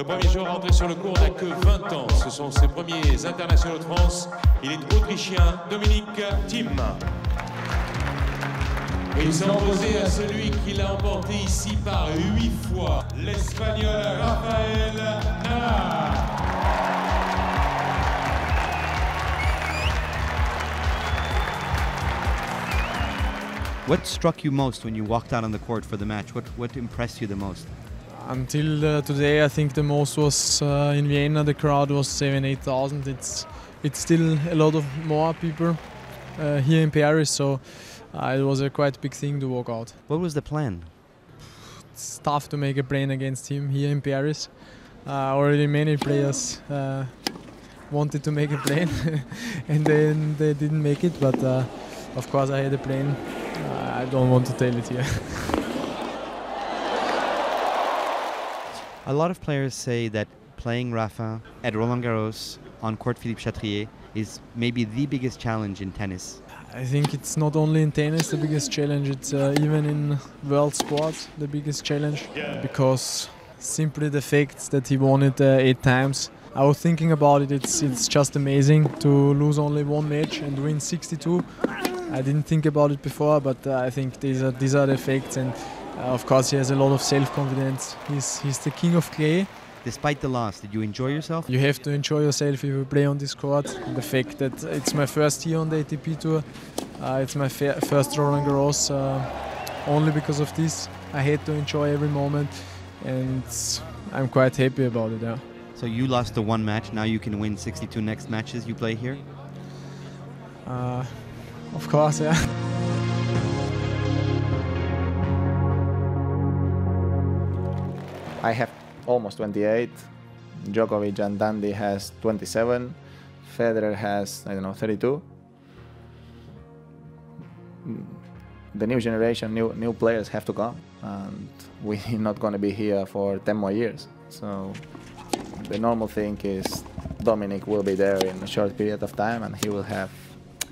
Le premier joueur rentré sur le court n'a que 20 ans. Ce sont ses premiers internationaux de France. Il est autrichien, Dominic Thiem. Et il s'est imposé à celui qui l'a emporté ici par 8 fois, l'Espagnol Rafael Nadal. What struck you most when you walked out on the court for the match? What impressed you the most? Until today, I think the most was in Vienna. The crowd was 7,000-8,000. It's still a lot of more people here in Paris, so it was a quite big thing to walk out. What was the plan? It's tough to make a plan against him here in Paris. Already many players wanted to make a plan and then they didn't make it, but of course I had a plan. I don't want to tell it here. A lot of players say that playing Rafa at Roland Garros on court Philippe Chatrier is maybe the biggest challenge in tennis. I think it's not only in tennis the biggest challenge, it's even in world sports the biggest challenge, because simply the fact that he won it 8 times. I was thinking about it, it's just amazing to lose only one match and win 62. I didn't think about it before, but I think these are the facts, and of course, he has a lot of self-confidence. He's the king of clay. Despite the loss, did you enjoy yourself? You have to enjoy yourself if you play on this court. The fact that it's my first year on the ATP Tour, it's my first Roland Garros. Only because of this, I had to enjoy every moment, and I'm quite happy about it. Yeah. So you lost the one match. Now you can win 62 next matches you play here. Of course, yeah. I have almost 28, Djokovic and Dandy has 27, Federer has, I don't know, 32. The new generation, new players have to come, and we're not going to be here for 10 more years. So the normal thing is Dominic will be there in a short period of time, and he will have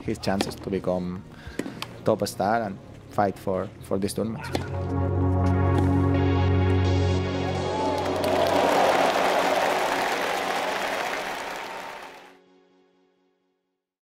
his chances to become top star and fight for this tournament.